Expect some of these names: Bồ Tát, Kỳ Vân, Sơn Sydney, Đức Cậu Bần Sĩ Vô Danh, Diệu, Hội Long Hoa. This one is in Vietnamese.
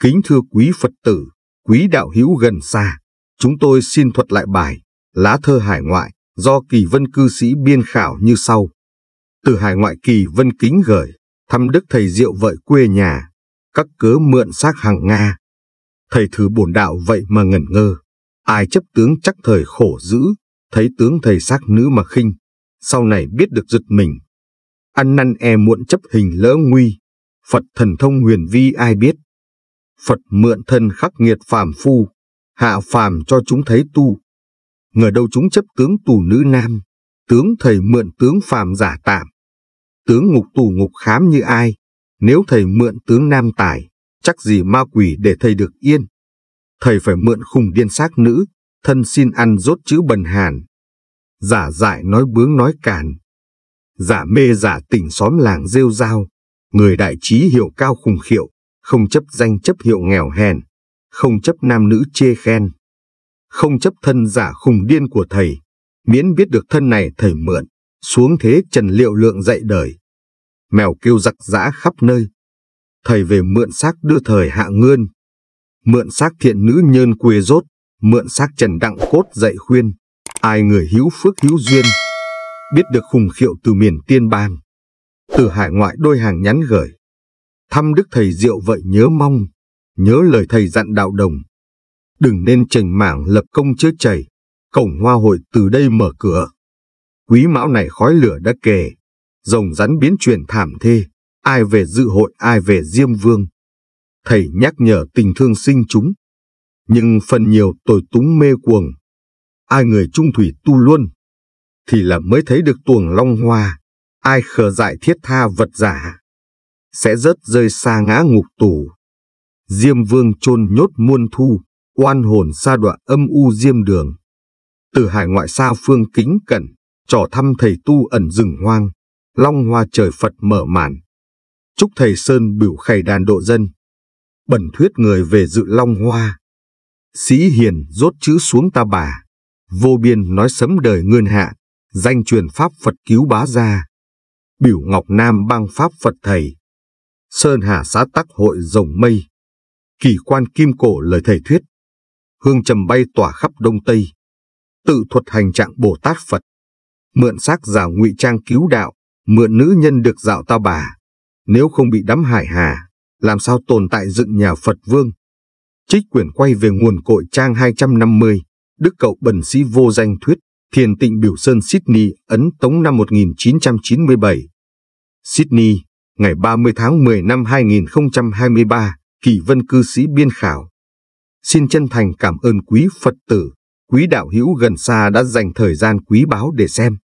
Kính thưa quý Phật tử, quý đạo hữu gần xa, chúng tôi xin thuật lại bài Lá thơ hải ngoại do Kỳ Vân cư sĩ biên khảo như sau. Từ hải ngoại Kỳ Vân kính gửi thăm Đức Thầy Diệu vợi quê nhà, các cớ mượn xác hàng Nga. Thầy thử bổn đạo vậy mà ngẩn ngơ, ai chấp tướng chắc thời khổ dữ, thấy tướng thầy xác nữ mà khinh, sau này biết được giật mình. Ăn năn e muộn chấp hình lỡ nguy, Phật thần thông huyền vi ai biết. Phật mượn thân khắc nghiệt phàm phu, hạ phàm cho chúng thấy tu. Ngờ đâu chúng chấp tướng tù nữ nam, tướng thầy mượn tướng phàm giả tạm. Tướng ngục tù ngục khám như ai, nếu thầy mượn tướng nam tài, chắc gì ma quỷ để thầy được yên. Thầy phải mượn khùng điên xác nữ, thân xin ăn rốt chữ bần hàn. Giả dại nói bướng nói càn, giả mê giả tỉnh xóm làng rêu rao. Người đại trí hiểu cao khùng khiệu, không chấp danh chấp hiệu nghèo hèn, không chấp nam nữ chê khen, không chấp thân giả khùng điên của thầy, miễn biết được thân này thầy mượn, xuống thế trần liệu lượng dạy đời. Mèo kêu giặc giã khắp nơi, thầy về mượn xác đưa thời hạ ngươn, mượn xác thiện nữ nhơn quê rốt, mượn xác trần đặng cốt dạy khuyên, ai người hữu phước hữu duyên, biết được khùng khiệu từ miền tiên bang. Từ hải ngoại đôi hàng nhắn gửi thăm Đức Thầy Diệu vậy nhớ mong, nhớ lời thầy dặn đạo đồng. Đừng nên chành mảng lập công chớ chảy, cổng hoa hội từ đây mở cửa. Quý mão này khói lửa đã kề, rồng rắn biến chuyển thảm thê, ai về dự hội ai về Diêm Vương. Thầy nhắc nhở tình thương sinh chúng, nhưng phần nhiều tồi túng mê cuồng. Ai người trung thủy tu luôn, thì là mới thấy được tuồng long hoa, ai khờ dại thiết tha vật giả. Sẽ rớt rơi xa ngã ngục tù, Diêm Vương chôn nhốt muôn thu, oan hồn sa đọa âm u diêm đường. Từ hải ngoại xa phương kính cẩn, trò thăm thầy tu ẩn rừng hoang, long hoa trời Phật mở màn. Chúc thầy Sơn bửu khầy đàn độ dân, bẩn thuyết người về dự long hoa. Sĩ hiền rốt chữ xuống ta bà, vô biên nói sấm đời ngươn hạ, danh truyền pháp Phật cứu bá gia. Bửu ngọc nam bang pháp Phật thầy, sơn hà xã tắc hội rồng mây. Kỳ quan kim cổ lời thầy thuyết, hương trầm bay tỏa khắp đông tây. Tự thuật hành trạng Bồ Tát Phật, mượn xác giả ngụy trang cứu đạo. Mượn nữ nhân được dạo ta bà, nếu không bị đắm hải hà, làm sao tồn tại dựng nhà Phật Vương. Trích quyển quay về nguồn cội trang 250, Đức Cậu Bần Sĩ Vô Danh thuyết, thiền tịnh biểu Sơn Sydney ấn tống năm 1997. Sydney, ngày 30 tháng 10 năm 2023, Kỳ Vân cư sĩ biên khảo. Xin chân thành cảm ơn quý Phật tử, quý đạo hữu gần xa đã dành thời gian quý báu để xem.